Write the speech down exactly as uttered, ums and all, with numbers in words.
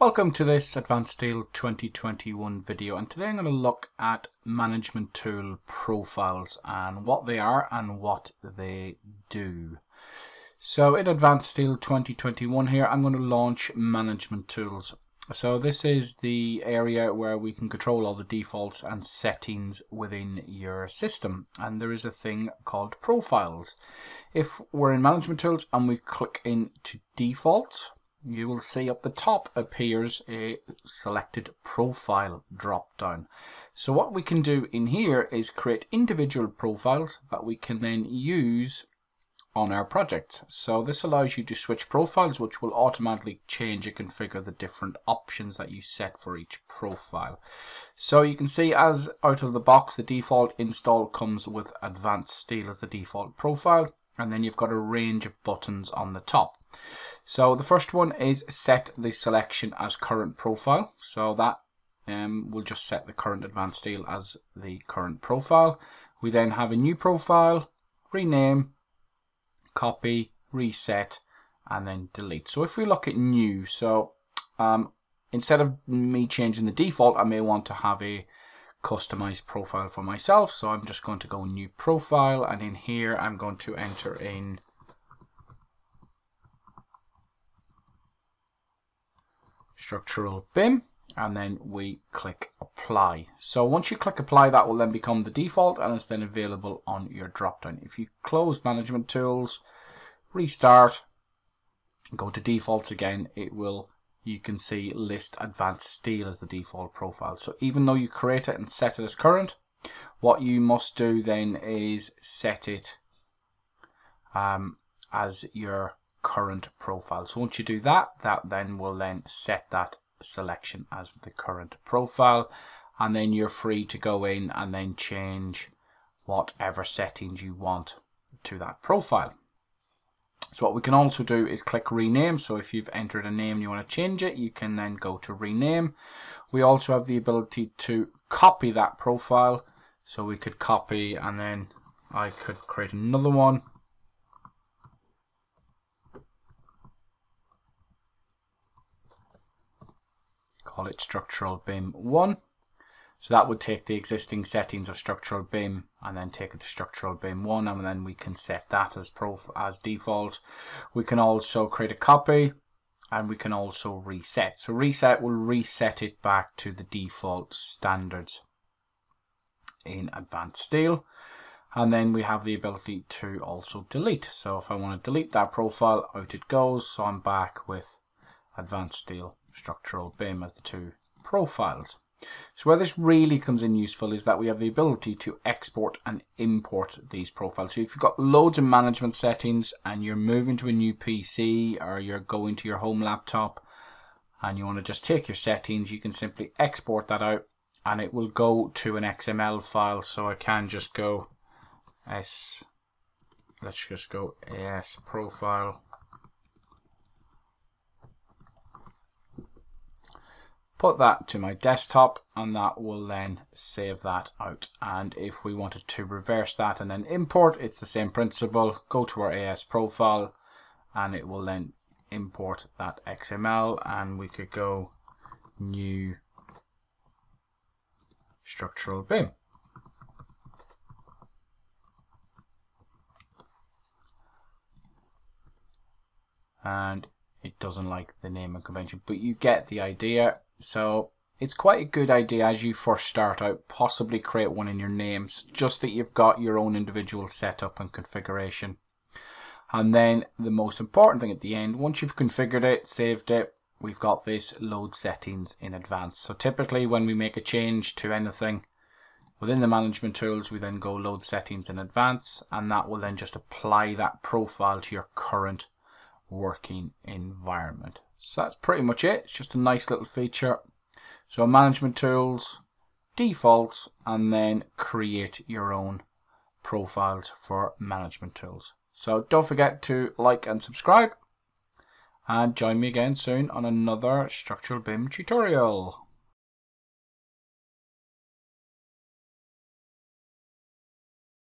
Welcome to this Advance Steel twenty twenty-one video, and today I'm going to look at management tool profiles and what they are and what they do. So in Advance Steel twenty twenty-one here, I'm going to launch management tools. So this is the area where we can control all the defaults and settings within your system, and there is a thing called profiles. If we're in management tools and we click into defaults, you will see up the top appears a selected profile drop down. So what we can do in here is create individual profiles that we can then use on our projects. So this allows you to switch profiles, which will automatically change and configure the different options that you set for each profile. So you can see, as out of the box, the default install comes with Advance Steel as the default profile, and then you've got a range of buttons on the top. So the first one is set the selection as current profile. So that um, will just set the current Advance Steel as the current profile. We then have a new profile, rename, copy, reset, and then delete. So if we look at new, so um, instead of me changing the default, I may want to have a customized profile for myself. So I'm just going to go new profile, and in here I'm going to enter in Structural B I M, and then we click apply. So once you click apply, that will then become the default and it's then available on your drop down. If you close management tools, restart, go to defaults again, it will, you can see, list Advanced Steel as the default profile. So even though you create it and set it as current, what you must do then is set it um, as your current profile. So once you do that, that then will then set that selection as the current profile, and then you're free to go in and then change whatever settings you want to that profile. So what we can also do is click rename. So if you've entered a name and you want to change it, you can then go to rename. We also have the ability to copy that profile. So we could copy, and then I could create another one. Call it Structural B I M one. So that would take the existing settings of Structural B I M and then take it to Structural B I M one, and then we can set that as prof as default. We can also create a copy, and we can also reset. So reset will reset it back to the default standards in Advanced Steel. And then we have the ability to also delete. So if I want to delete that profile, out it goes. So I'm back with Advanced Steel, Structural B I M as the two profiles. So where this really comes in useful is that we have the ability to export and import these profiles. So if you've got loads of management settings and you're moving to a new P C, or you're going to your home laptop and you want to just take your settings, you can simply export that out and it will go to an X M L file. So I can just go S, let's just go A S profile. Put that to my desktop, and that will then save that out. And if we wanted to reverse that and then import, it's the same principle. Go to our A S profile and it will then import that X M L, and we could go new Structural B I M. And it doesn't like the name and convention, but you get the idea. So it's quite a good idea as you first start out, possibly create one in your names, just that you've got your own individual setup and configuration. And then the most important thing at the end, once you've configured it, saved it, we've got this load settings in advance. So typically when we make a change to anything within the management tools, we then go load settings in advance, and that will then just apply that profile to your current working environment. So that's pretty much it. It's just a nice little feature. So management tools, defaults, and then create your own profiles for management tools. So don't forget to like and subscribe, and join me again soon on another Structural B I M tutorial.